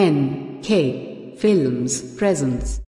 N.K. Films presents